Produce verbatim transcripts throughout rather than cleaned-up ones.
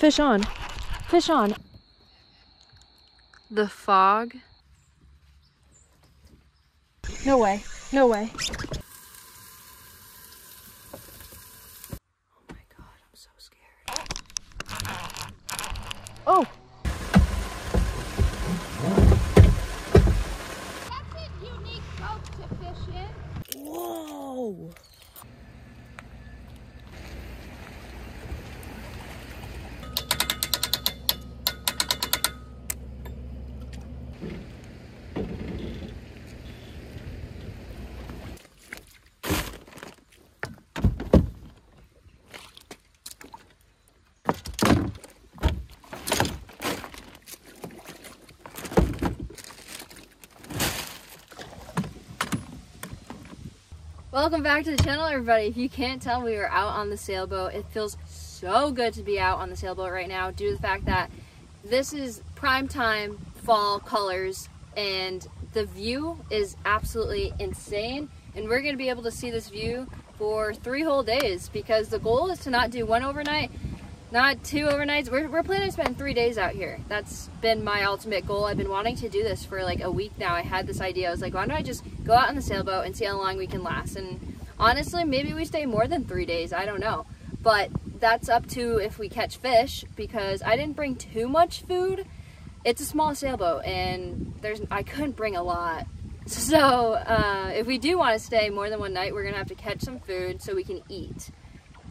Fish on. Fish on. The fog. No way. No way. Oh my God, I'm so scared. Oh! That's a unique boat to fish in. Whoa! Welcome back to the channel, everybody. If you can't tell, we were out on the sailboat. It feels so good to be out on the sailboat right now due to the fact that this is prime time fall colors and the view is absolutely insane, and we're going to be able to see this view for three whole days because the goal is to not do one overnight, not two overnights. We're, we're planning to spend three days out here. That's been my ultimate goal. I've been wanting to do this for like a week now. I had this idea. I was like, why don't I just go out on the sailboat and see how long we can last? And honestly, maybe we stay more than three days. I don't know. But that's up to if we catch fish, because I didn't bring too much food. It's a small sailboat and there's I couldn't bring a lot. So uh, if we do want to stay more than one night, we're going to have to catch some food so we can eat.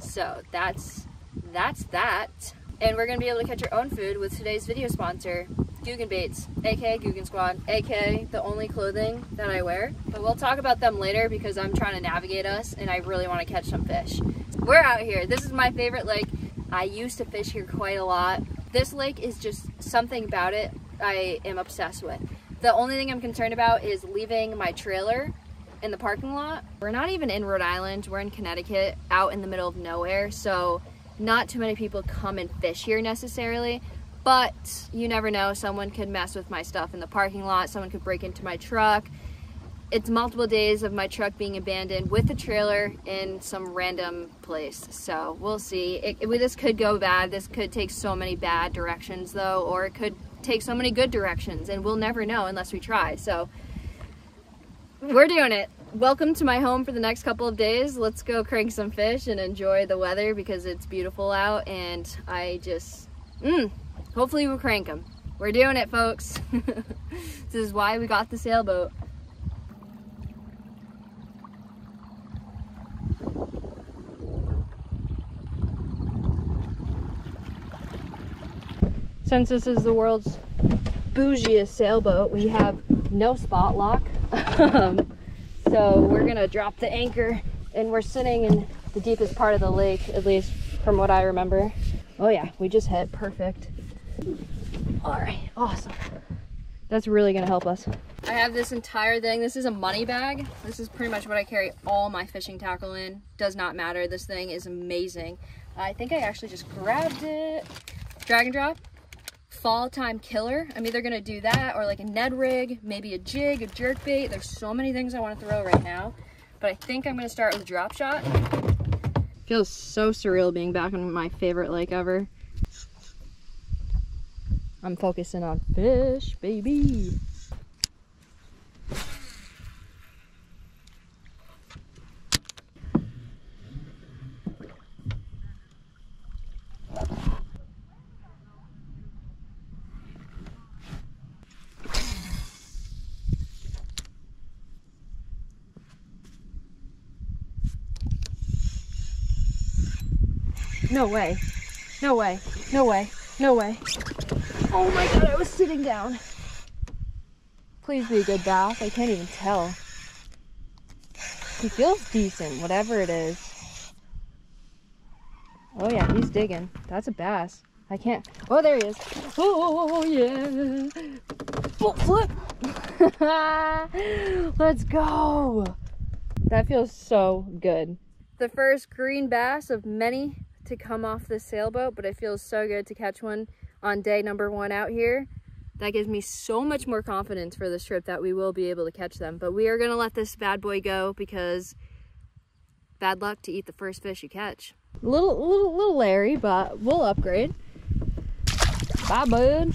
So that's... that's that, and we're gonna be able to catch our own food with today's video sponsor, Googan Baits, aka Googan Squad, aka the only clothing that I wear. But we'll talk about them later because I'm trying to navigate us and I really want to catch some fish. We're out here. This is my favorite lake. I used to fish here quite a lot. This lake is just something about it I am obsessed with. The only thing I'm concerned about is leaving my trailer in the parking lot. We're not even in Rhode Island. We're in Connecticut, out in the middle of nowhere, so not too many people come and fish here necessarily, but you never know. Someone could mess with my stuff in the parking lot. Someone could break into my truck. It's multiple days of my truck being abandoned with a trailer in some random place. So we'll see. It, it, this could go bad. This could take so many bad directions though, or it could take so many good directions, and we'll never know unless we try. So we're doing it. Welcome to my home for the next couple of days. Let's go crank some fish and enjoy the weather because it's beautiful out, and I just, mm, hopefully we'll crank them. We're doing it, folks. This is why we got the sailboat. Since this is the world's bougiest sailboat, we have no spot lock. So we're gonna drop the anchor, and we're sitting in the deepest part of the lake, at least from what I remember. Oh yeah, we just hit perfect. All right, awesome. That's really gonna help us. I have this entire thing. This is a money bag. This is pretty much what I carry all my fishing tackle in. Does not matter. This thing is amazing. I think I actually just grabbed it. Drag and drop. Fall time killer. I'm either gonna do that or like a Ned rig, maybe a jig, a jerk bait. There's so many things I want to throw right now, but I think I'm gonna start with drop shot. Feels so surreal being back on my favorite lake ever. I'm focusing on fish, baby. No way. No way. No way. No way. Oh my God, I was sitting down. Please be a good bass. I can't even tell. He feels decent, whatever it is. Oh yeah, he's digging. That's a bass. I can't. Oh, there he is. Oh yeah. Full flip. Let's go. That feels so good. The first green bass of many to come off the sailboat, but it feels so good to catch one on day number one out here. That gives me so much more confidence for this trip that we will be able to catch them. But we are gonna let this bad boy go because bad luck to eat the first fish you catch. Little, little, little Larry, but we'll upgrade. Bye, bud.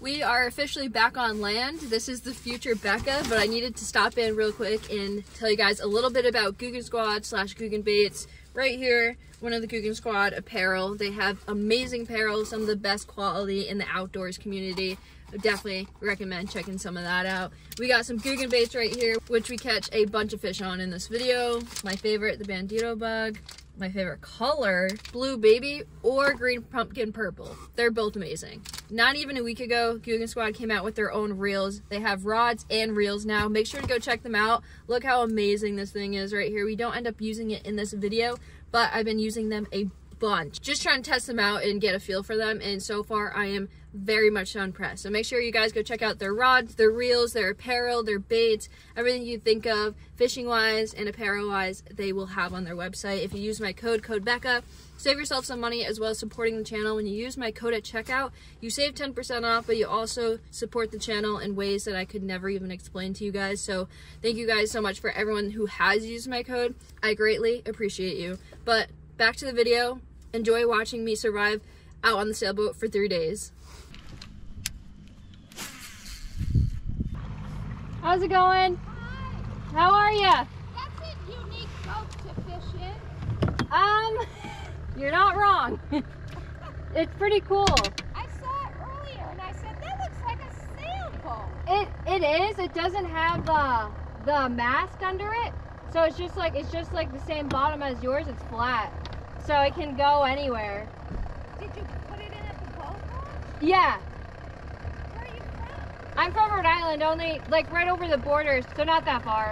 We are officially back on land. This is the future BECCA, but I needed to stop in real quick and tell you guys a little bit about Googan Squad slash Googan Baits. Right here, one of the Googan Squad apparel. They have amazing apparel, some of the best quality in the outdoors community. I definitely recommend checking some of that out. We got some Googan baits right here, which we catch a bunch of fish on in this video. My favorite, the Bandito bug. My favorite color, blue baby or green pumpkin purple. They're both amazing. Not even a week ago, Googan Squad came out with their own reels. They have rods and reels now. Make sure to go check them out. Look how amazing this thing is right here. We don't end up using it in this video, but I've been using them a bunch. Just trying to test them out and get a feel for them. And so far, I am very much so impressed. So make sure you guys go check out their rods, their reels, their apparel, their baits, everything you think of fishing-wise and apparel-wise, they will have on their website. If you use my code, code BECCA, save yourself some money as well as supporting the channel. When you use my code at checkout, you save ten percent off, but you also support the channel in ways that I could never even explain to you guys. So thank you guys so much for everyone who has used my code. I greatly appreciate you. But back to the video. Enjoy watching me survive out on the sailboat for three days. How's it going? Hi. How are ya? That's a unique boat to fish in. Um. You're not wrong. It's pretty cool. I saw it earlier and I said, that looks like a sailboat. It, it is. It doesn't have uh, the mast under it. So it's just like it's just like the same bottom as yours. It's flat. So it can go anywhere. Did you put it in at the boat launch? Yeah. Where are you from? I'm from Rhode Island, only like right over the border, so not that far.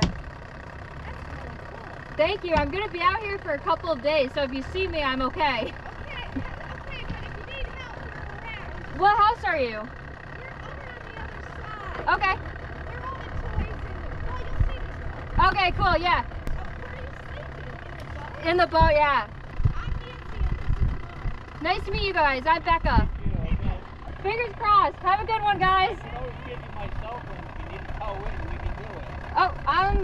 Thank you. I'm going to be out here for a couple of days, so if you see me, I'm okay. Okay, okay, but if you need help, we're around. What house are you? We're over on the other side. Okay. There are all the toys in there. Well, you'll see this one. Okay, cool, yeah. Oh, where are you sleeping? In the boat? In the boat, yeah. I'm Nancy, and this is Mom. Nice to meet you guys. I'm Becca. Thank you. Okay. Fingers crossed. Have a good one, guys. I always give you my cell phone. If you need to call in, we can do it. Oh, um...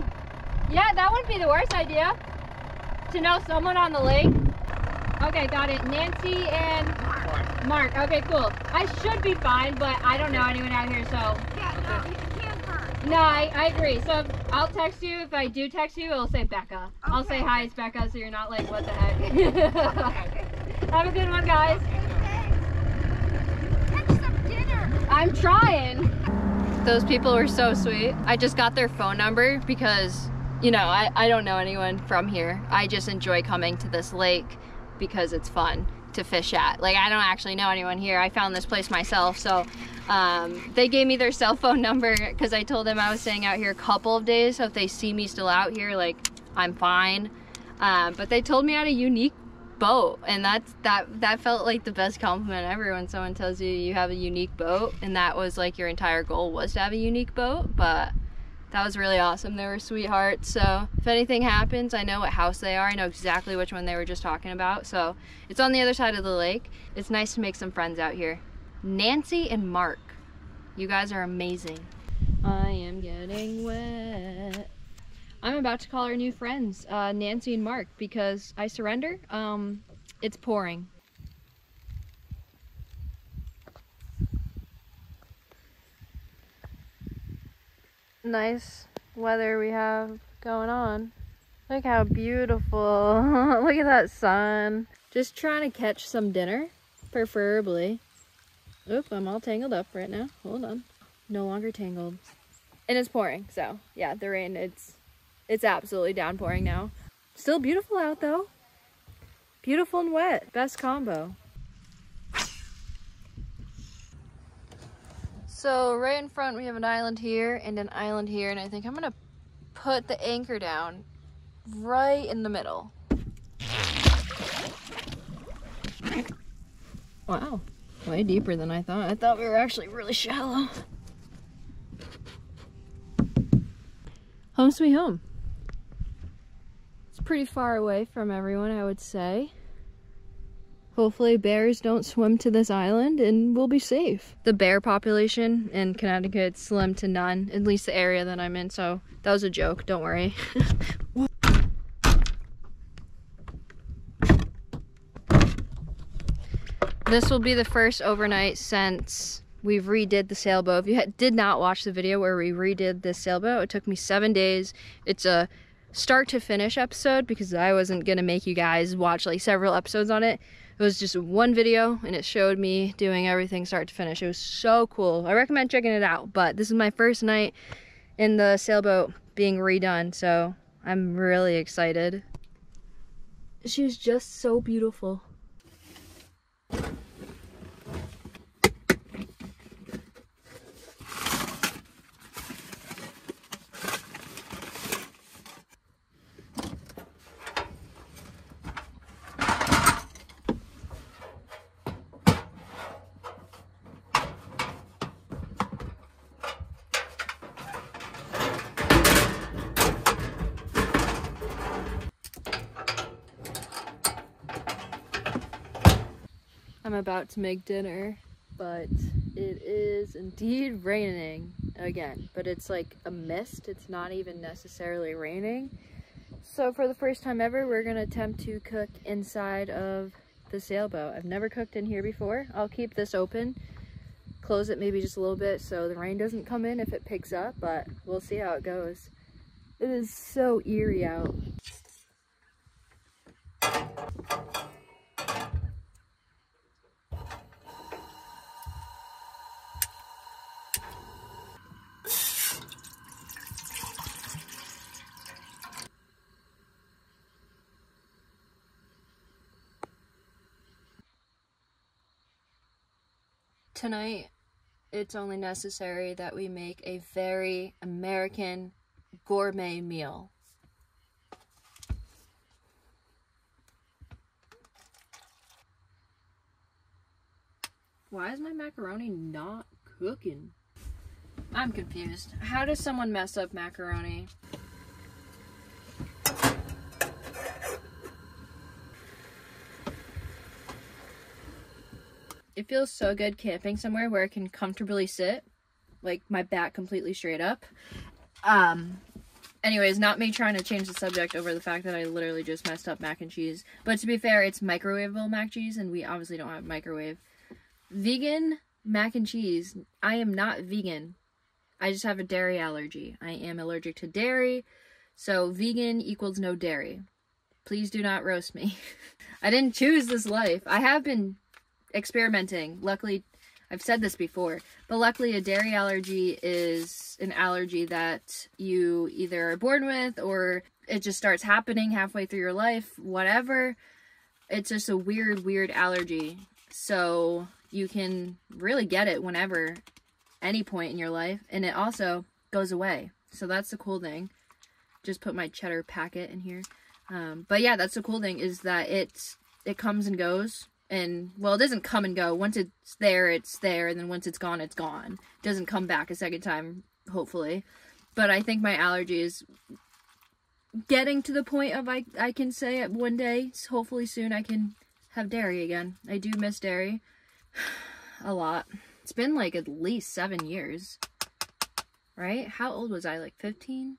yeah, that wouldn't be the worst idea, to know someone on the lake. Okay, got it. Nancy and Mark. Mark. Okay, cool. I should be fine, but I don't know anyone out here, so. Yeah, no, it can't hurt. No, I, I agree. So if, I'll text you. If I do text you, it'll say Becca. Okay. I'll say, hi, it's Becca, so you're not like, what the heck. Have a good one, guys. Okay, catch some dinner. I'm trying. Those people were so sweet. I just got their phone number because, you know, I, I don't know anyone from here. I just enjoy coming to this lake because it's fun to fish at. Like, I don't actually know anyone here. I found this place myself. So um, they gave me their cell phone number because I told them I was staying out here a couple of days. So if they see me still out here, like, I'm fine. Um, but they told me I had a unique boat, and that's that that felt like the best compliment ever when someone tells you you have a unique boat, and that was like your entire goal was to have a unique boat. But that was really awesome. They were sweethearts. So if anything happens, I know what house they are. I know exactly which one they were just talking about. So it's on the other side of the lake. It's nice to make some friends out here. Nancy and Mark, you guys are amazing. I am getting wet. I'm about to call our new friends, uh, Nancy and Mark, because I surrender. Um, it's pouring. Nice weather we have going on. Look how beautiful. Look at that sun. Just trying to catch some dinner, preferably. Oop, I'm all tangled up right now. Hold on. No longer tangled. And it's pouring, so yeah, the rain, it's it's absolutely downpouring now. Still beautiful out though. Beautiful and wet. Best combo. So right in front we have an island here and an island here, and I think I'm gonna put the anchor down right in the middle. Wow, way deeper than I thought. I thought we were actually really shallow. Home sweet home. It's pretty far away from everyone, I would say. Hopefully bears don't swim to this island and we'll be safe. The bear population in Connecticut is slim to none, at least the area that I'm in, so that was a joke, don't worry. This will be the first overnight since we've redid the sailboat. If you did not watch the video where we redid this sailboat, it took me seven days. It's a start to finish episode because I wasn't gonna make you guys watch like several episodes on it. It was just one video and it showed me doing everything start to finish. It was so cool. I recommend checking it out, but this is my first night in the sailboat being redone, so I'm really excited. She's just so beautiful. I'm about to make dinner, but it is indeed raining again, but it's like a mist. It's not even necessarily raining. So for the first time ever, we're gonna attempt to cook inside of the sailboat. I've never cooked in here before. I'll keep this open, close it maybe just a little bit so the rain doesn't come in if it picks up, but we'll see how it goes. It is so eerie out. Tonight, it's only necessary that we make a very American gourmet meal. Why is my macaroni not cooking? I'm confused. How does someone mess up macaroni? It feels so good camping somewhere where I can comfortably sit, like my back completely straight up. Um, anyways, not me trying to change the subject over the fact that I literally just messed up mac and cheese. But to be fair, it's microwavable mac and cheese, and we obviously don't have microwave. Vegan mac and cheese. I am not vegan. I just have a dairy allergy. I am allergic to dairy, so vegan equals no dairy. Please do not roast me. I didn't choose this life. I have been experimenting. Luckily, I've said this before, but luckily a dairy allergy is an allergy that you either are born with or it just starts happening halfway through your life, whatever. It's just a weird, weird allergy. So you can really get it whenever, any point in your life, and it also goes away. So that's the cool thing. Just put my cheddar packet in here. Um, but yeah, that's the cool thing is that it's, it comes and goes. And, well, it doesn't come and go. Once it's there, it's there. And then once it's gone, it's gone. It doesn't come back a second time, hopefully. But I think my allergy is getting to the point of I, I can say it one day. Hopefully soon I can have dairy again. I do miss dairy a lot. It's been, like, at least seven years. Right? How old was I? Like, fifteen?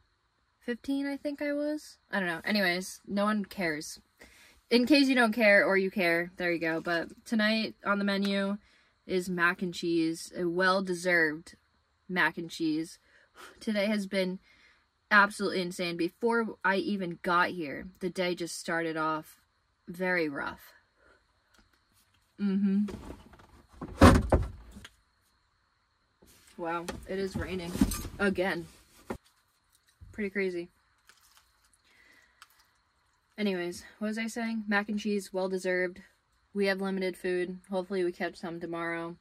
fifteen, I think I was? I don't know. Anyways, no one cares. In case you don't care or you care, there you go. But tonight on the menu is mac and cheese, a well-deserved mac and cheese. Today has been absolutely insane. Before I even got here, the day just started off very rough. Mm-hmm. Wow, it is raining again. Pretty crazy. Anyways, what was I saying? Mac and cheese, well-deserved. We have limited food. Hopefully we catch some tomorrow.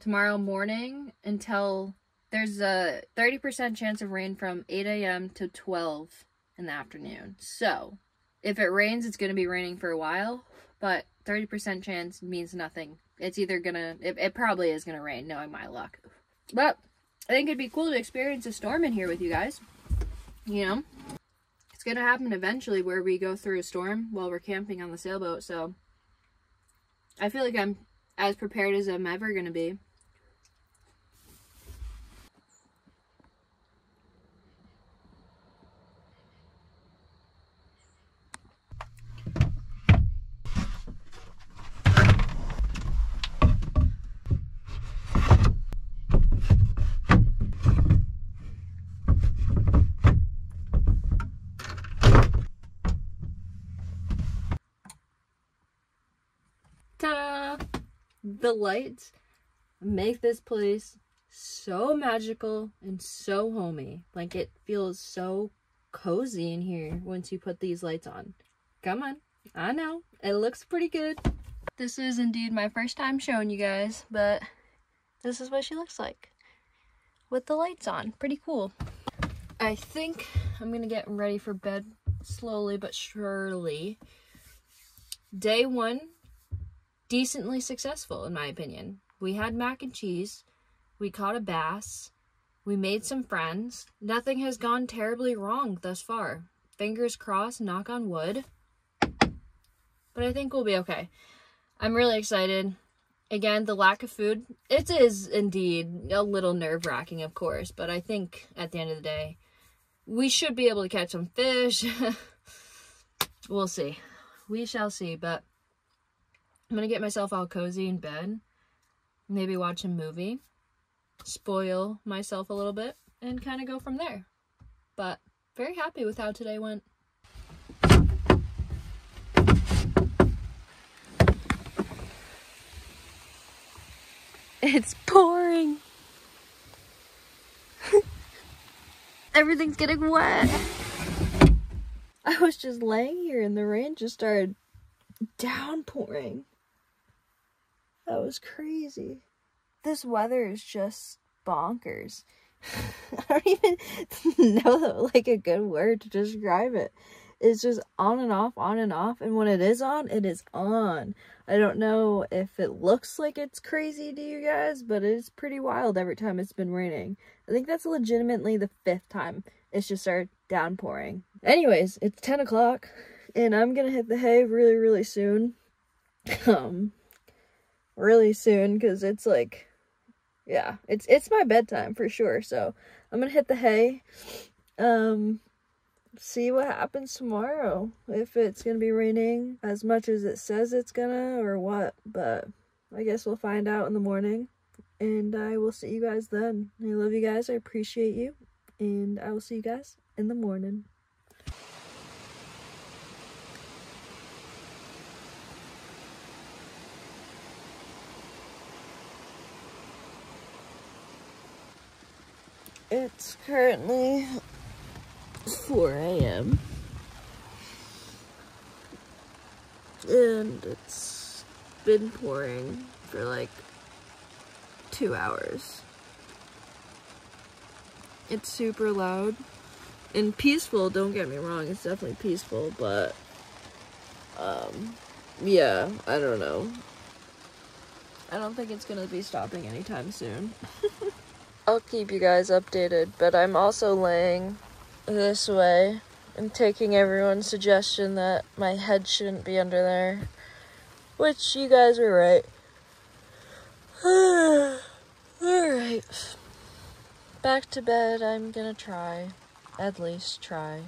Tomorrow morning until... There's a thirty percent chance of rain from eight A M to twelve in the afternoon. So, if it rains, it's going to be raining for a while. But thirty percent chance means nothing. It's either going to... It, it probably is going to rain, knowing my luck. But, I think it'd be cool to experience a storm in here with you guys. You know? Gonna happen eventually where we go through a storm while we're camping on the sailboat, so I feel like I'm as prepared as I'm ever gonna be. The lights make this place so magical and so homey. Like, it feels so cozy in here once you put these lights on. Come on, I know it looks pretty good. This is indeed my first time showing you guys, but this is what she looks like with the lights on. Pretty cool. I think I'm gonna get ready for bed slowly but surely. Day one, decently successful in my opinion. We had mac and cheese, we caught a bass, we made some friends. Nothing has gone terribly wrong thus far. Fingers crossed, knock on wood. But I think we'll be okay. I'm really excited. Again, the lack of food, it is indeed a little nerve-wracking, of course, but I think at the end of the day, we should be able to catch some fish. We'll see. We shall see, but I'm going to get myself all cozy in bed, maybe watch a movie, spoil myself a little bit, and kind of go from there. But very happy with how today went. It's pouring. Everything's getting wet. I was just laying here and the rain just started downpouring. That was crazy. This weather is just bonkers. I don't even know like a good word to describe it. It's just on and off, on and off, and when it is on, it is on. I don't know if it looks like it's crazy to you guys, but it's pretty wild every time it's been raining. I think that's legitimately the fifth time it's just started downpouring. Anyways, it's ten o'clock, and I'm gonna hit the hay really, really soon. Um, really soon, because it's like, yeah, it's, it's my bedtime for sure, so I'm gonna hit the hay. Um... See what happens tomorrow, if it's gonna be raining as much as it says it's gonna or what, but I guess we'll find out in the morning, and I will see you guys then. I love you guys, I appreciate you, and I will see you guys in the morning. It's currently four A M and it's been pouring for like two hours. It's super loud and peaceful, don't get me wrong, it's definitely peaceful, but um, yeah, I don't know. I don't think it's gonna be stopping anytime soon. I'll keep you guys updated, but I'm also laying this way and taking everyone's suggestion that my head shouldn't be under there, which you guys were right. Alright, back to bed. I'm gonna try, at least try.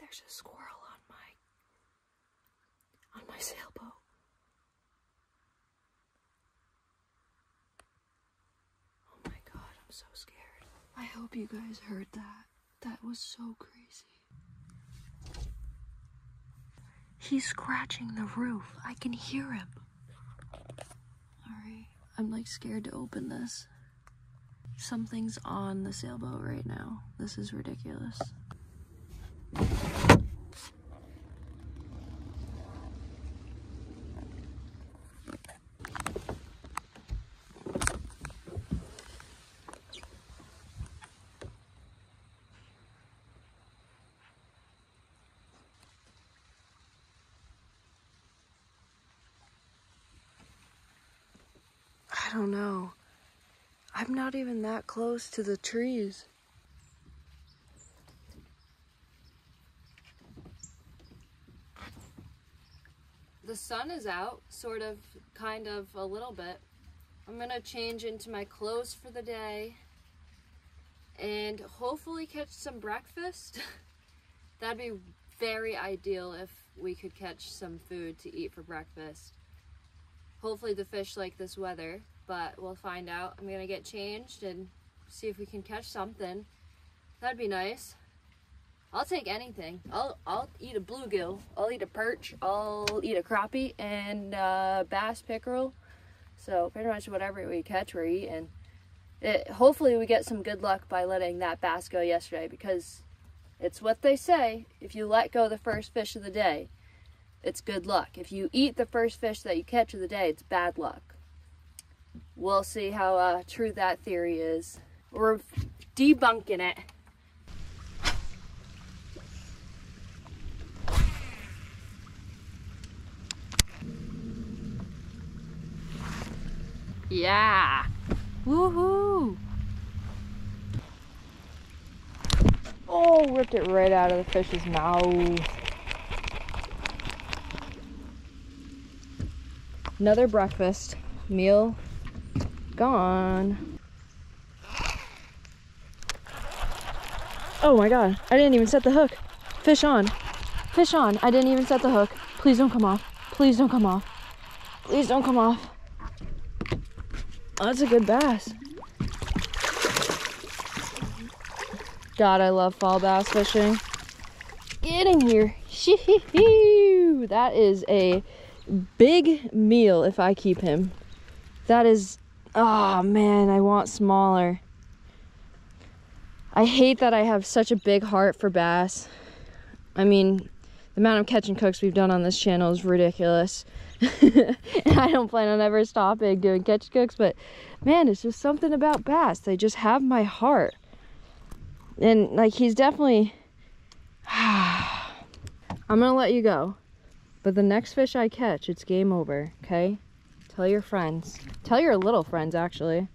There's a squirrel on my, on my sailboat. Oh my god, I'm so scared. I hope you guys heard that. That was so crazy. He's scratching the roof. I can hear him. Alright, I'm like scared to open this. Something's on the sailboat right now. This is ridiculous. I don't know. I'm not even that close to the trees. The sun is out, sort of, kind of, a little bit. I'm gonna change into my clothes for the day and hopefully catch some breakfast. That'd be very ideal if we could catch some food to eat for breakfast. Hopefully the fish like this weather, but we'll find out. I'm gonna get changed and see if we can catch something. That'd be nice. I'll take anything. I'll, I'll eat a bluegill, I'll eat a perch, I'll eat a crappie, and uh, bass, pickerel. So pretty much whatever we catch, we're eating. It, hopefully we get some good luck by letting that bass go yesterday, because it's what they say, if you let go the first fish of the day, it's good luck. If you eat the first fish that you catch of the day, it's bad luck. We'll see how uh, true that theory is. We're debunking it. Yeah! Woohoo! Oh, ripped it right out of the fish's mouth. Another breakfast meal gone. Oh my god, I didn't even set the hook. Fish on. Fish on. I didn't even set the hook. Please don't come off. Please don't come off. Please don't come off. Oh, that's a good bass. God, I love fall bass fishing. Get in here. That is a big meal if I keep him. That is, oh man, I want smaller. I hate that I have such a big heart for bass. I mean, the amount of catch and cooks we've done on this channel is ridiculous. And I don't plan on ever stopping doing catch and cooks, but man, it's just something about bass. They just have my heart. And like, he's definitely, I'm gonna let you go. But the next fish I catch, it's game over, okay? Tell your friends. Tell your little friends, actually.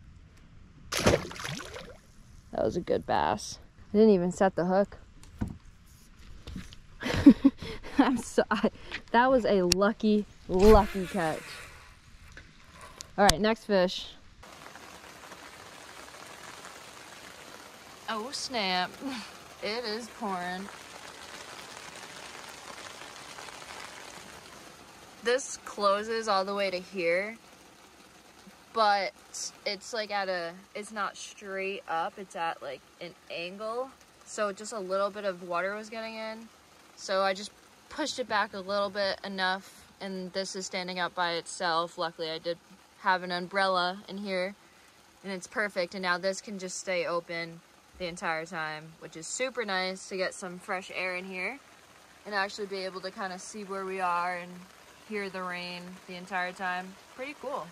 That was a good bass. I didn't even set the hook. I'm sorry. That was a lucky, lucky catch. All right, next fish. Oh snap, it is pouring. This closes all the way to here, but it's like at a, it's not straight up, it's at like an angle. So just a little bit of water was getting in. So I just pushed it back a little bit enough, and this is standing up by itself. Luckily I did have an umbrella in here, and it's perfect. And now this can just stay open the entire time, which is super nice to get some fresh air in here and actually be able to kind of see where we are and hear the rain the entire time. Pretty cool.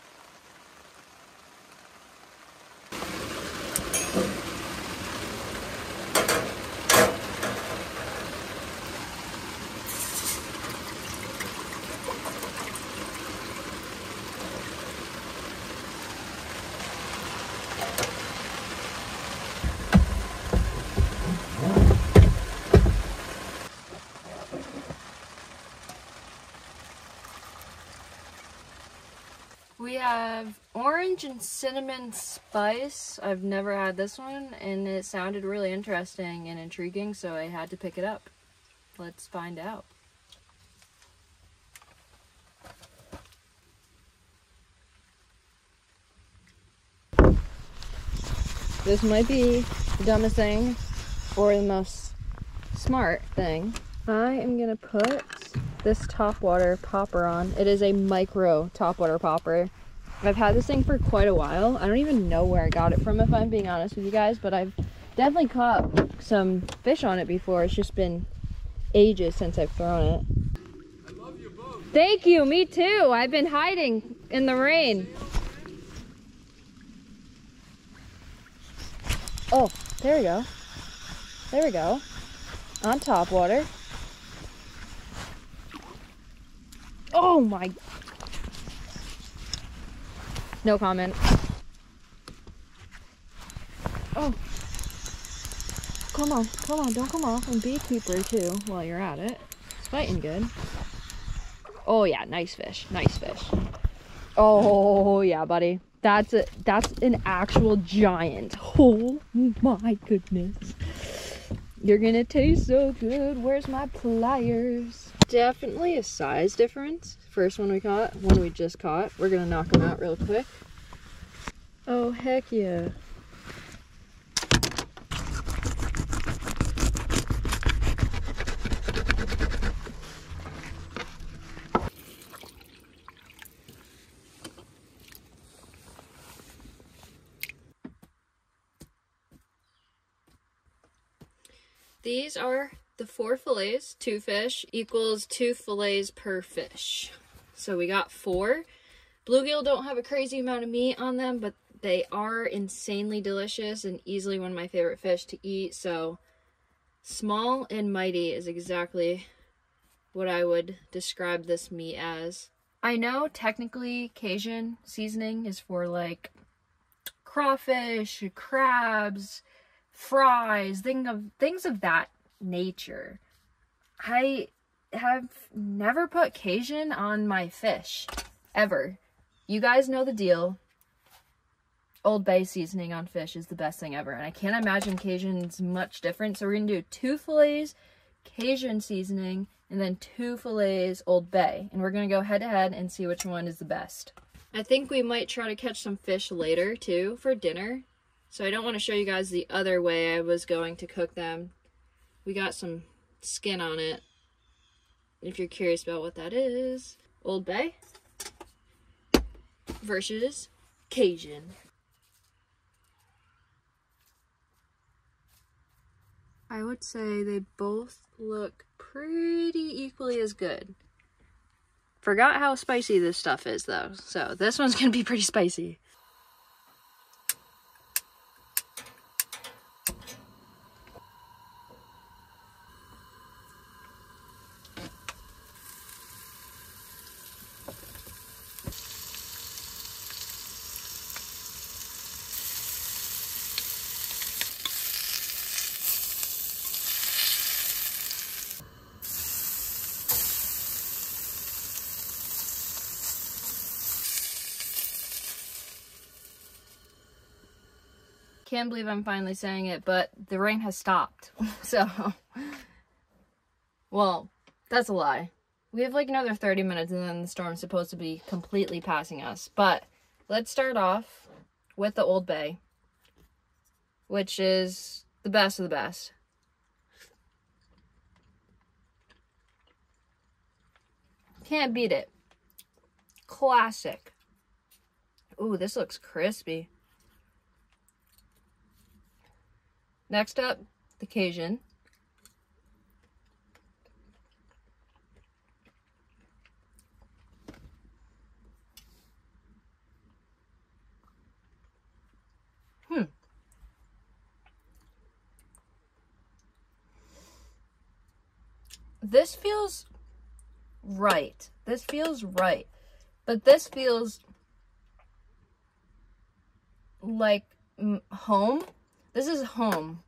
We have orange and cinnamon spice. I've never had this one, and it sounded really interesting and intriguing, so I had to pick it up. Let's find out. This might be the dumbest thing or the most smart thing. I am gonna put this topwater popper on. It is a micro topwater popper. I've had this thing for quite a while. I don't even know where I got it from, if I'm being honest with you guys, but I've definitely caught some fish on it before. It's just been ages since I've thrown it. I love you both. Thank you, me too. I've been hiding in the rain. Oh, there we go. There we go. On topwater. Oh my, no comment. Oh, come on, come on, don't come off, and be a keeper too while you're at it. It's biting good. Oh yeah, nice fish, nice fish. Oh yeah, buddy. That's a, that's an actual giant. Oh my goodness. You're gonna taste so good. Where's my pliers? Definitely a size difference. First one we caught, one we just caught. We're gonna knock them out real quick. Oh, heck yeah. These are the four fillets. Two fish equals two fillets per fish. So we got four. Bluegill don't have a crazy amount of meat on them, but they are insanely delicious and easily one of my favorite fish to eat. So small and mighty is exactly what I would describe this meat as. I know technically Cajun seasoning is for like crawfish, crabs, fries, thing of things of that nature. I have never put Cajun on my fish ever. You guys know the deal. Old Bay seasoning on fish is the best thing ever, and I can't imagine Cajun's much different. So we're gonna do two fillets Cajun seasoning and then two fillets Old Bay, and we're gonna go head to head and see which one is the best. I think we might try to catch some fish later too for dinner. So I don't want to show you guys the other way I was going to cook them. We got some skin on it, if you're curious about what that is. Old Bay versus Cajun. I would say they both look pretty equally as good. Forgot how spicy this stuff is though, so this one's gonna be pretty spicy. Can't believe I'm finally saying it, but the rain has stopped. So, well, that's a lie. We have like another thirty minutes and then the storm's supposed to be completely passing us. But let's start off with the Old Bay, which is the best of the best. Can't beat it. Classic. Ooh, this looks crispy. Next up, the Cajun. Hmm. This feels right. This feels right. But this feels like home. This is home,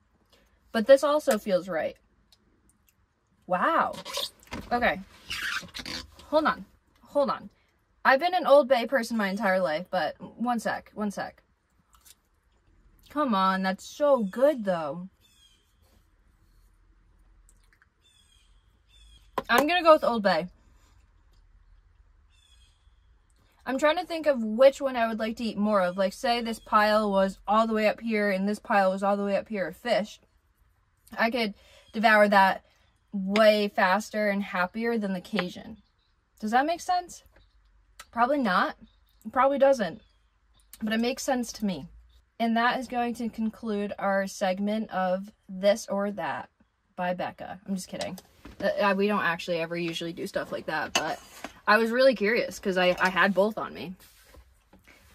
but this also feels right. Wow. Okay. Hold on. Hold on. I've been an Old Bay person my entire life, but one sec. One sec. Come on. That's so good, though. I'm going to go with Old Bay. I'm trying to think of which one I would like to eat more of. Like, say this pile was all the way up here and this pile was all the way up here of fish. I could devour that way faster and happier than the Cajun. Does that make sense? Probably not. It probably doesn't. But it makes sense to me. And that is going to conclude our segment of This or That by BECCA. I'm just kidding. We don't actually ever usually do stuff like that, but I was really curious because I, I had both on me.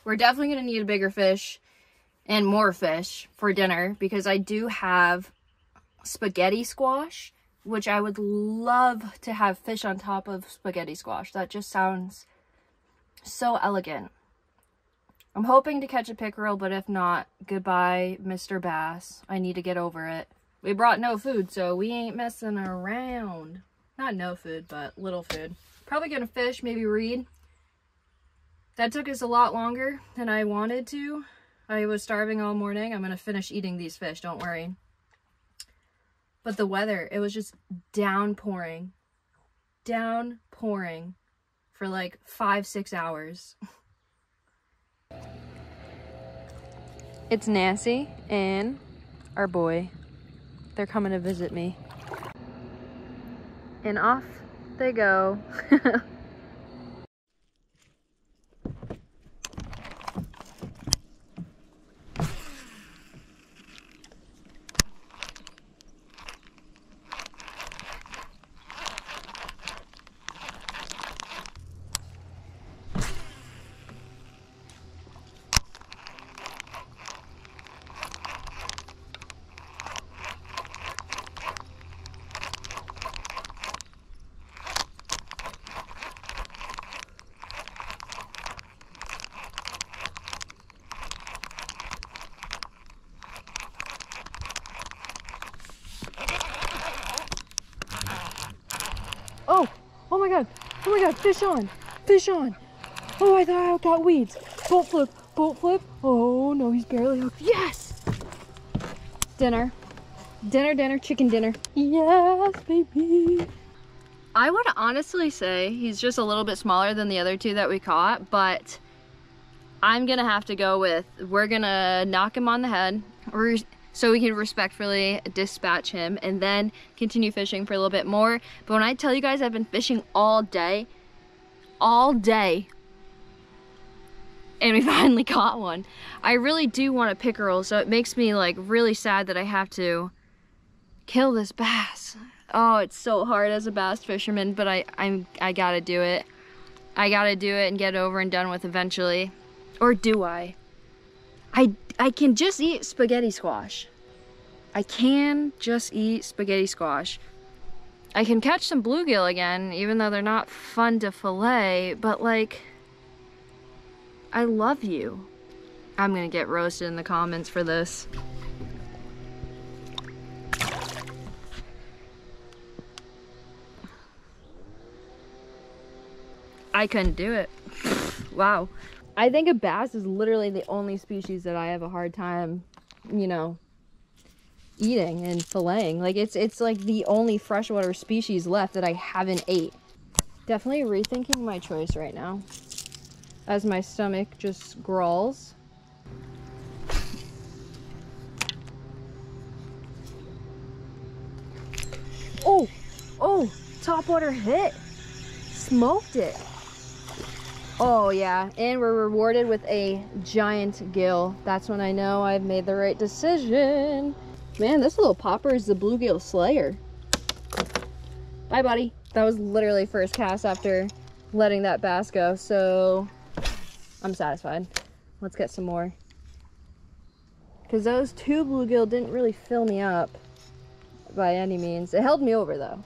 We're definitely going to need a bigger fish and more fish for dinner because I do have spaghetti squash, which I would love to have fish on top of spaghetti squash. That just sounds so elegant. I'm hoping to catch a pickerel, but if not, goodbye, Mister Bass. I need to get over it. We brought no food, so we ain't messing around. Not no food, but little food. Probably gonna fish, maybe read. That took us a lot longer than I wanted to. I was starving all morning. I'm going to finish eating these fish, don't worry. But the weather, it was just downpouring, downpouring for like five, six hours. It's Nancy and our boy. They're coming to visit me. And off they go. Oh my god, fish on, fish on. Oh, I thought I got weeds. Boat flip, boat flip. Oh no, he's barely hooked. Yes! Dinner, dinner, dinner, chicken dinner. Yes, baby. I would honestly say he's just a little bit smaller than the other two that we caught, but I'm gonna have to go with, we're gonna knock him on the head or so we can respectfully dispatch him and then continue fishing for a little bit more. But when I tell you guys I've been fishing all day, all day, and we finally caught one. I really do want a pickerel, so it makes me like really sad that I have to kill this bass. Oh, it's so hard as a bass fisherman, but I, I'm, I gotta do it. I gotta do it and get it over and done with eventually. Or do I? I, I can just eat spaghetti squash. I can just eat spaghetti squash. I can catch some bluegill again, even though they're not fun to fillet, but like, I love you. I'm gonna get roasted in the comments for this. I couldn't do it. Wow. I think a bass is literally the only species that I have a hard time, you know, eating and filleting. Like it's it's like the only freshwater species left that I haven't ate. Definitely rethinking my choice right now as my stomach just growls. Oh, oh, topwater hit. Smoked it. Oh yeah, and we're rewarded with a giant gill. That's when I know I've made the right decision. Man, this little popper is the bluegill slayer. Bye, buddy. That was literally first cast after letting that bass go, so I'm satisfied. Let's get some more. Because those two bluegill didn't really fill me up by any means. It held me over though.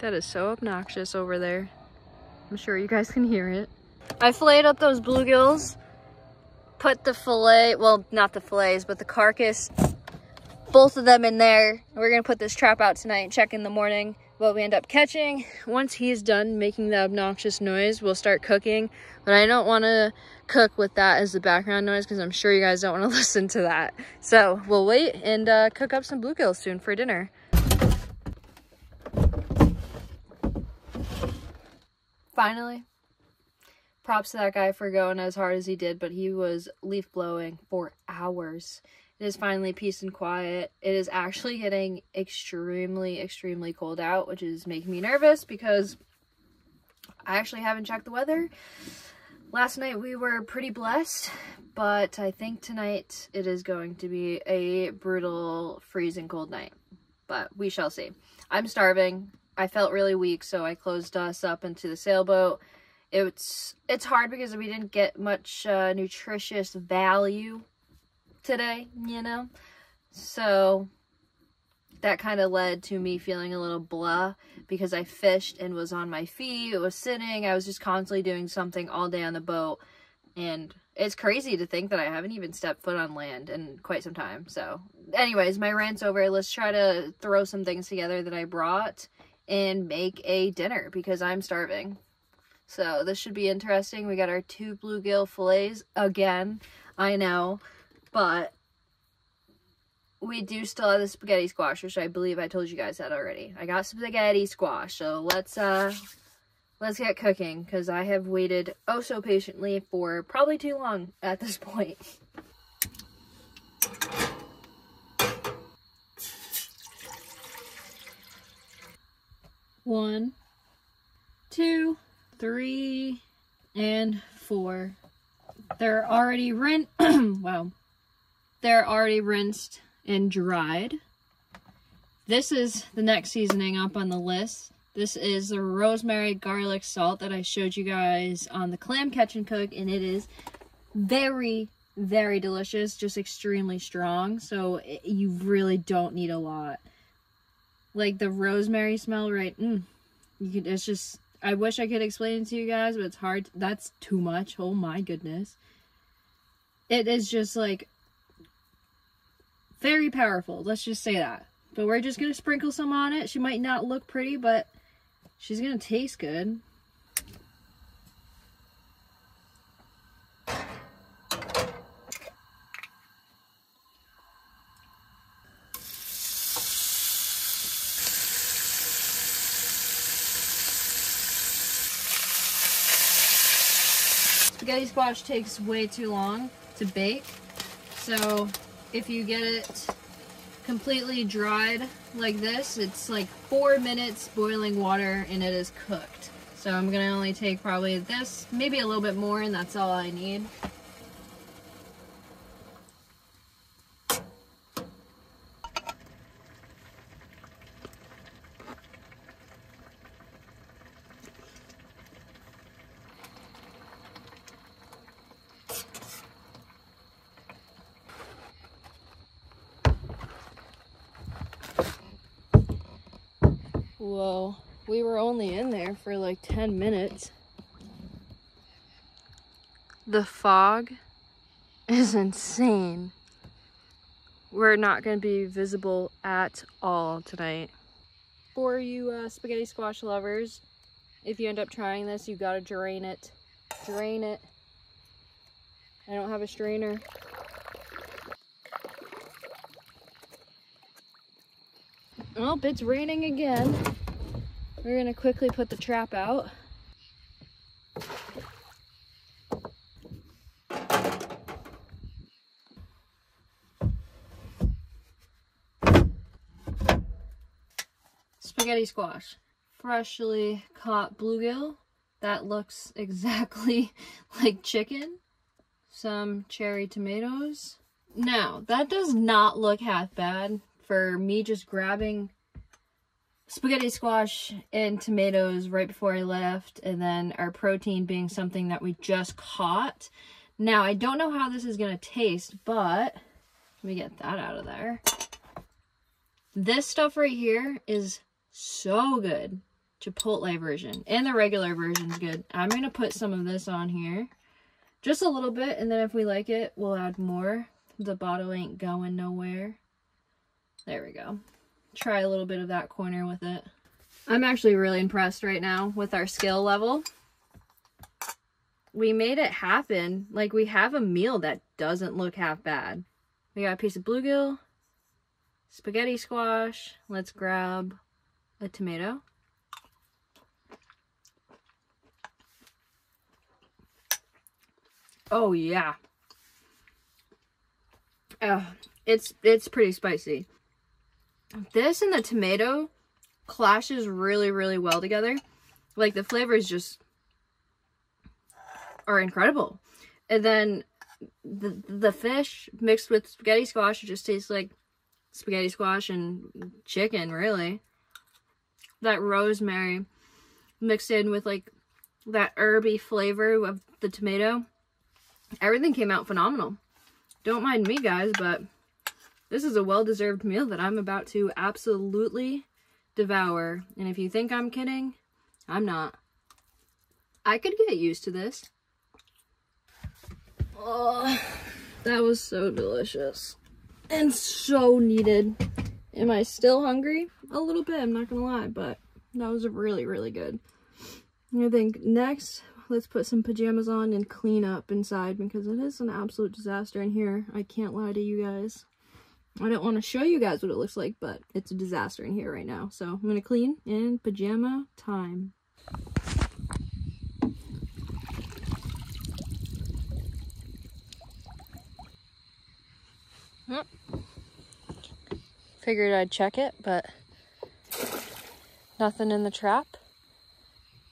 That is so obnoxious over there. I'm sure you guys can hear it. I filleted up those bluegills, put the fillet, well, not the fillets, but the carcass, both of them in there. We're gonna put this trap out tonight and check in the morning what we end up catching. Once he's done making that obnoxious noise, we'll start cooking, but I don't wanna cook with that as the background noise because I'm sure you guys don't wanna listen to that. So we'll wait and uh, cook up some bluegills soon for dinner. Finally, props to that guy for going as hard as he did, but he was leaf blowing for hours. It is finally peace and quiet. It is actually getting extremely, extremely cold out, which is making me nervous because I actually haven't checked the weather. Last night we were pretty blessed, but I think tonight it is going to be a brutal, freezing cold night, but we shall see. I'm starving. I felt really weak, so I closed us up into the sailboat. It's it's hard because we didn't get much uh, nutritious value today, you know? So that kind of led to me feeling a little blah because I fished and was on my feet, it was sitting, I was just constantly doing something all day on the boat. And it's crazy to think that I haven't even stepped foot on land in quite some time. So anyways, my rant's over. Let's try to throw some things together that I brought and make a dinner because I'm starving. So this should be interesting. We got our two bluegill fillets again, I know, but we do still have the spaghetti squash, which I believe I told you guys that already. I got spaghetti squash, so let's uh, let's get cooking, because I have waited oh so patiently for probably too long at this point. One, two, three, and four. They're already rin- wow. They're already rinsed and dried. This is the next seasoning up on the list. This is the rosemary garlic salt that I showed you guys on the clam catch and cook, and it is very, very delicious, just extremely strong, so it, you really don't need a lot. Like the rosemary smell, right? Mm, you could, it's just, I wish I could explain it to you guys, but it's hard. That's too much. Oh my goodness. It is just like very powerful, let's just say that. But we're just gonna sprinkle some on it. She might not look pretty, but she's gonna taste good. Spaghetti squash takes way too long to bake, so if you get it completely dried like this, it's like four minutes boiling water and it is cooked. So I'm gonna only take probably this, maybe a little bit more, and that's all I need. Whoa, we were only in there for like ten minutes. The fog is insane. We're not going to be visible at all tonight. For you uh, spaghetti squash lovers, if you end up trying this, you got to drain it. Drain it. I don't have a strainer. Well, it's raining again. We're gonna quickly put the trap out. Spaghetti squash. Freshly caught bluegill. That looks exactly like chicken. Some cherry tomatoes. Now, that does not look half bad. For me just grabbing spaghetti squash and tomatoes right before I left, and then our protein being something that we just caught. Now, I don't know how this is gonna taste, but let me get that out of there. This stuff right here is so good. Chipotle version, and the regular version is good. I'm gonna put some of this on here, just a little bit, and then if we like it, we'll add more. The bottle ain't going nowhere. There we go. Try a little bit of that corner with it. I'm actually really impressed right now with our skill level. We made it happen. Like, we have a meal that doesn't look half bad. We got a piece of bluegill, spaghetti squash. Let's grab a tomato. Oh, yeah. Oh, it's, it's pretty spicy. This and the tomato clashes really, really well together. Like, the flavors just are incredible. And then the, the fish mixed with spaghetti squash, it just tastes like spaghetti squash and chicken, really. That rosemary mixed in with, like, that herby flavor of the tomato. Everything came out phenomenal. Don't mind me, guys, but this is a well-deserved meal that I'm about to absolutely devour. And if you think I'm kidding, I'm not. I could get used to this. Oh, that was so delicious and so needed. Am I still hungry? A little bit, I'm not gonna lie, but that was really, really good. I think next, let's put some pajamas on and clean up inside because it is an absolute disaster in here. I can't lie to you guys. I don't want to show you guys what it looks like, but it's a disaster in here right now. So I'm gonna clean and pajama time. Oh. Figured I'd check it, but nothing in the trap,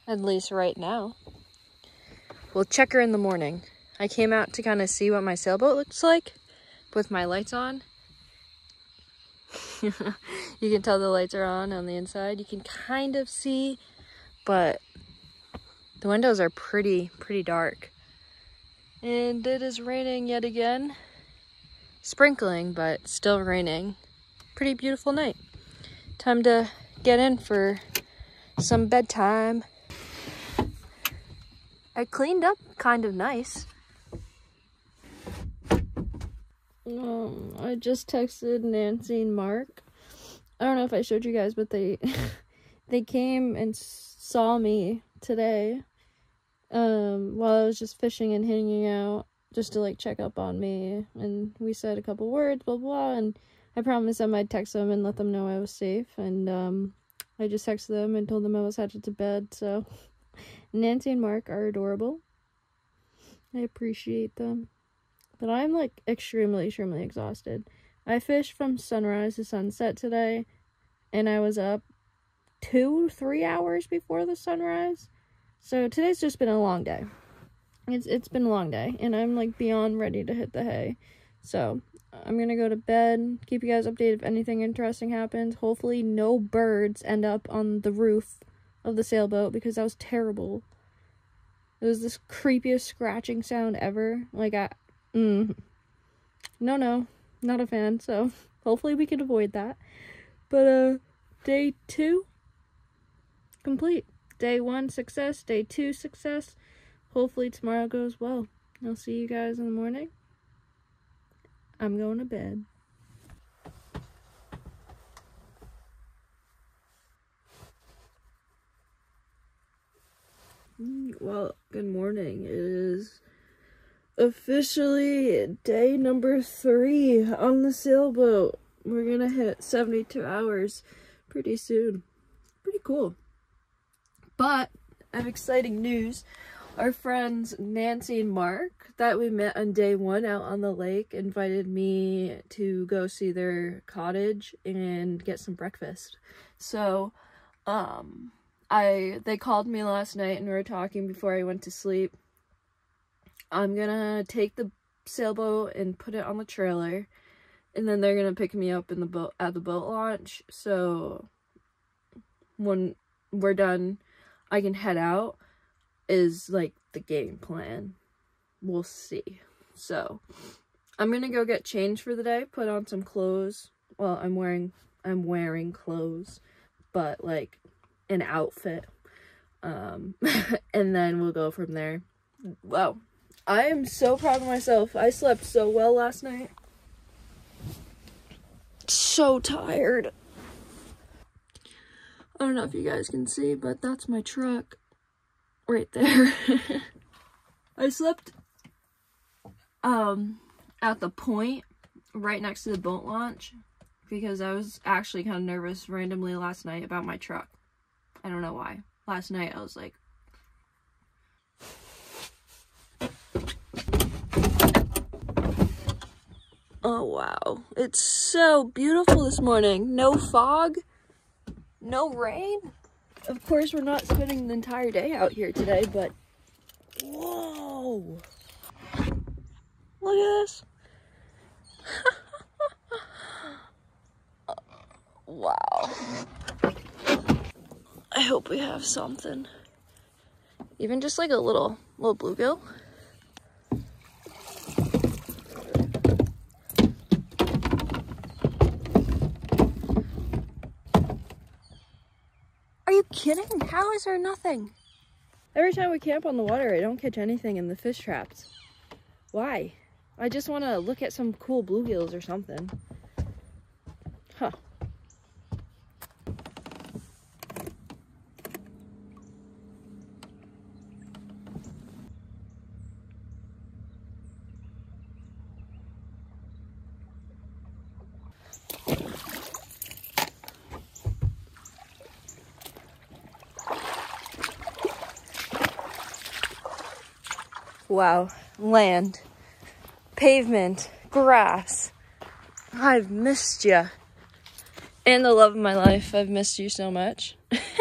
at least right now. We'll check her in the morning. I came out to kind of see what my sailboat looks like with my lights on. You can tell the lights are on on the inside. You can kind of see, but the windows are pretty, pretty dark. And it is raining yet again. Sprinkling, but still raining. Pretty beautiful night. Time to get in for some bedtime. I cleaned up kind of nice. Um, I just texted Nancy and Mark. I don't know if I showed you guys, but they they came and saw me today um, while I was just fishing and hanging out, just to like check up on me, and we said a couple words, blah blah, and I promised them I'd text them and let them know I was safe, and um I just texted them and told them I was headed to bed. So Nancy and Mark are adorable. I appreciate them, but I'm like extremely extremely exhausted. I fished from sunrise to sunset today, and I was up two three hours before the sunrise, so today's just been a long day. It's, it's been a long day, and I'm, like, beyond ready to hit the hay. So, I'm gonna go to bed, keep you guys updated if anything interesting happens. Hopefully no birds end up on the roof of the sailboat, because that was terrible. It was this creepiest scratching sound ever. Like, I... Mm, no, no. Not a fan, so hopefully we can avoid that. But, uh, day two? Complete. Day one, success. Day two, success. Hopefully tomorrow goes well. I'll see you guys in the morning. I'm going to bed. Well, good morning. It is officially day number three on the sailboat. We're going to hit seventy-two hours pretty soon. Pretty cool. But I have exciting news. Our friends Nancy and Mark that we met on day one out on the lake invited me to go see their cottage and get some breakfast. So, um, I, they called me last night and we were talking before I went to sleep. I'm gonna take the sailboat and put it on the trailer, and then they're gonna pick me up in the boat at the boat launch. So when we're done, I can head out. Is like the game plan. We'll see. So I'm gonna go get changed for the day, put on some clothes. Well, I'm wearing I'm wearing clothes, but like an outfit, um and then we'll go from there. Wow, I am so proud of myself. I slept so well last night. So tired. I don't know if you guys can see, but that's my truck right there. I slept um at the point right next to the boat launch because I was actually kind of nervous randomly last night about my truck. I don't know why. Last night I was like, oh wow, it's so beautiful this morning. No fog, no rain. Of course, we're not spending the entire day out here today, but whoa! Look at this! Wow. I hope we have something. Even just like a little, little bluegill. kidding? How is there nothing? Every time we camp on the water, I don't catch anything in the fish traps. Why? I just want to look at some cool bluegills or something. Huh. Wow, land, pavement, grass. I've missed you. And the love of my life, I've missed you so much. You're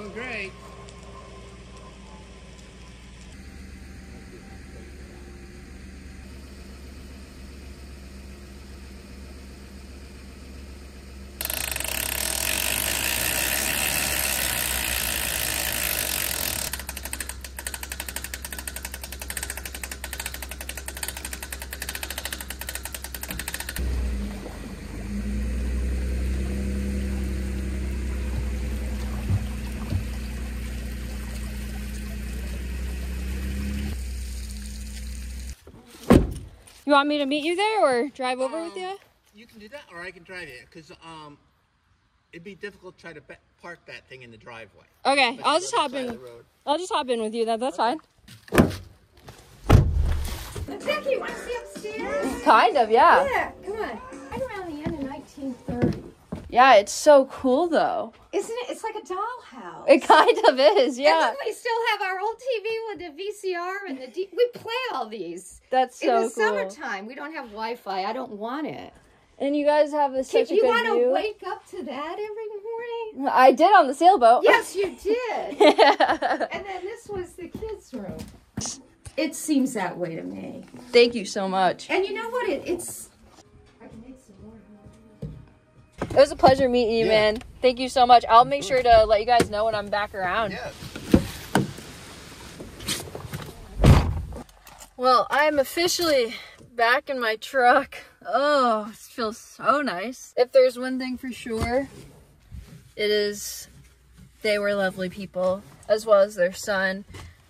doing great. You want me to meet you there or drive over um, with you? You can do that, or I can drive it, because um, it'd be difficult to try to park that thing in the driveway. Okay, I'll just hop in. I'll just hop in with you. That that's okay. Fine. Becky, you want to see upstairs? Kind of, yeah. Yeah, come on. I'm around the end of nineteen thirty. Yeah, it's so cool though. Isn't it? It's like a dollhouse. It kind of is, yeah. And we still have our old T V with the V C R and the D we play all these. That's so cool. In the cool. summertime, we don't have Wi-Fi. I don't want it. And you guys have this such a good view. You want to wake up to that every morning? I did on the sailboat. Yes, you did. Yeah. And then this was the kids' room. It seems that way to me. Thank you so much. And you know what? It, it's. It was a pleasure meeting you, yeah. Man. Thank you so much. I'll make sure to let you guys know when I'm back around. Yeah. Well, I'm officially back in my truck. Oh, it feels so nice. If there's one thing for sure, it is they were lovely people, as well as their son.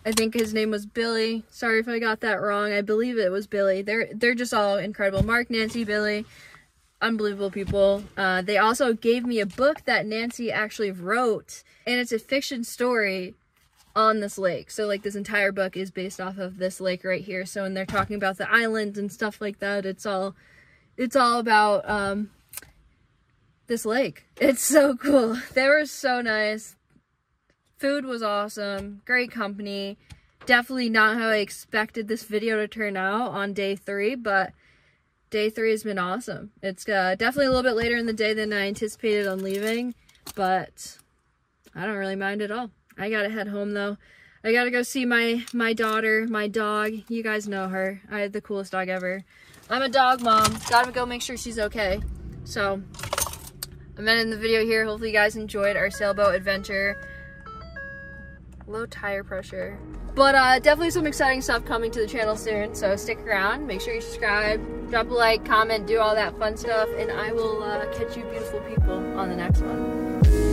I think his name was Billy. Sorry if I got that wrong. I believe it was Billy. They're, they're just all incredible. Mark, Nancy, Billy. Unbelievable people. Uh, they also gave me a book that Nancy actually wrote, and it's a fiction story on this lake. So like this entire book is based off of this lake right here. So when they're talking about the island and stuff like that, it's all, it's all about um, this lake. It's so cool. They were so nice. Food was awesome. Great company. Definitely not how I expected this video to turn out on day three, but day three has been awesome. It's uh, definitely a little bit later in the day than I anticipated on leaving, but I don't really mind at all. I gotta head home though. I gotta go see my, my daughter, my dog. You guys know her. I had the coolest dog ever. I'm a dog mom. Gotta go make sure she's okay. So I'm ending the video here. Hopefully you guys enjoyed our sailboat adventure. Low tire pressure. But uh, definitely some exciting stuff coming to the channel soon, so stick around. Make sure you subscribe, drop a like, comment, do all that fun stuff, and I will uh, catch you beautiful people on the next one.